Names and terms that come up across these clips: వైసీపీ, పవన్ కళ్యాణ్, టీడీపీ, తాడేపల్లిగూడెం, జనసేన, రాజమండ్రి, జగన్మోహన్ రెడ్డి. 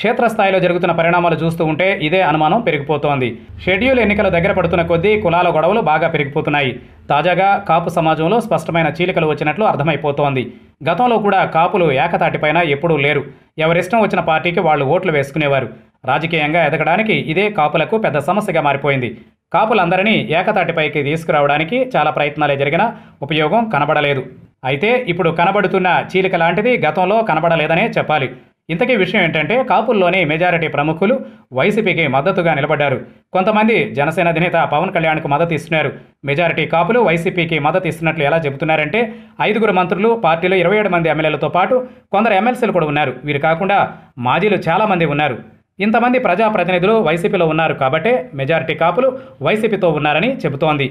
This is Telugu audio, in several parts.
క్షేత్రస్థాయిలో జరుగుతున్న పరిణామాలు చూస్తూ ఉంటే ఇదే అనుమానం పెరిగిపోతోంది. షెడ్యూల్ ఎన్నికల దగ్గర పడుతున్న కొద్దీ కులాల గొడవలు బాగా పెరిగిపోతున్నాయి. తాజాగా కాపు సమాజంలో స్పష్టమైన చీలికలు వచ్చినట్లు అర్థమైపోతోంది. గతంలో కూడా కాపులు ఏకతాటిపైన ఎప్పుడూ లేరు. ఎవరిష్టం వచ్చిన పార్టీకి వాళ్ళు ఓట్లు వేసుకునేవారు. రాజకీయంగా ఎదగడానికి ఇదే కాపులకు పెద్ద సమస్యగా మారిపోయింది. కాపులందరినీ ఏకతాటిపైకి తీసుకురావడానికి చాలా ప్రయత్నాలే జరిగినా ఉపయోగం కనబడలేదు. అయితే ఇప్పుడు కనబడుతున్న చీలిక లాంటిది గతంలో కనబడలేదనే చెప్పాలి. ఇంతకీ విషయం ఏంటంటే, కాపుల్లోని మెజారిటీ ప్రముఖులు వైసీపీకి మద్దతుగా నిలబడ్డారు. కొంతమంది జనసేన అధినేత పవన్ కళ్యాణ్కు మద్దతు ఇస్తున్నారు. మెజారిటీ కాపులు వైసీపీకి మద్దతు ఇస్తున్నట్లు ఎలా చెబుతున్నారంటే, 5 మంత్రులు, పార్టీలో 27 మంది ఎమ్మెల్యేలతో పాటు కొందరు ఎమ్మెల్సీలు కూడా ఉన్నారు. వీరు కాకుండా మాజీలు చాలామంది ఉన్నారు. ఇంతమంది ప్రజాప్రతినిధులు వైసీపీలో ఉన్నారు కాబట్టే మెజారిటీ కాపులు వైసీపీతో ఉన్నారని చెబుతోంది.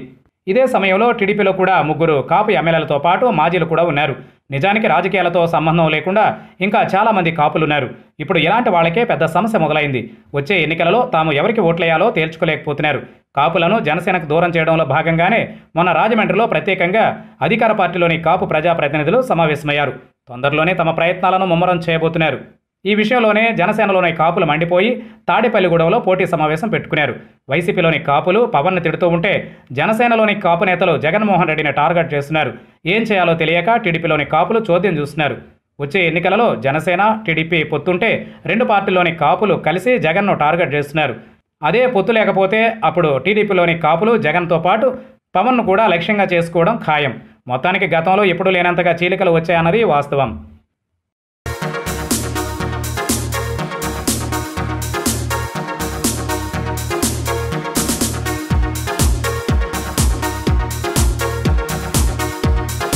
ఇదే సమయంలో టీడీపీలో కూడా 3 కాపు ఎమ్మెల్యేలతో పాటు మాజీలు కూడా ఉన్నారు. నిజానికి రాజకీయాలతో సంబంధం లేకుండా ఇంకా చాలామంది కాపులున్నారు. ఇప్పుడు ఇలాంటి వాళ్ళకే పెద్ద సమస్య మొదలైంది. వచ్చే ఎన్నికలలో తాము ఎవరికి ఓట్లేయాలో తేల్చుకోలేకపోతున్నారు. కాపులను జనసేనకు దూరం చేయడంలో భాగంగానే మొన్న రాజమండ్రిలో ప్రత్యేకంగా అధికార పార్టీలోని కాపు ప్రజాప్రతినిధులు సమావేశమయ్యారు. తొందరలోనే తమ ప్రయత్నాలను ముమ్మరం చేయబోతున్నారు. ఈ విషయంలోనే జనసేనలోని కాపులు మండిపోయి తాడేపల్లిగూడెంలో పోటీ సమావేశం పెట్టుకున్నారు. వైసీపీలోని కాపులు పవన్ను తిడుతూ ఉంటే జనసేనలోని కాపు నేతలు జగన్మోహన్ రెడ్డిని టార్గెట్ చేస్తున్నారు. ఏం చేయాలో తెలియక టీడీపీలోని కాపులు చోద్యం చూస్తున్నారు. వచ్చే ఎన్నికలలో జనసేన టీడీపీ పొత్తుంటే 2 పార్టీలోని కాపులు కలిసి జగన్ను టార్గెట్ చేస్తున్నారు. అదే పొత్తు లేకపోతే అప్పుడు టీడీపీలోని కాపులు జగన్తో పాటు పవన్ను కూడా లక్ష్యంగా చేసుకోవడం ఖాయం. మొత్తానికి గతంలో ఎప్పుడూ లేనంతగా చీలికలు వచ్చాయన్నది వాస్తవం.